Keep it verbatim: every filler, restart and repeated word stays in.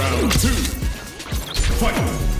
Round two, fight!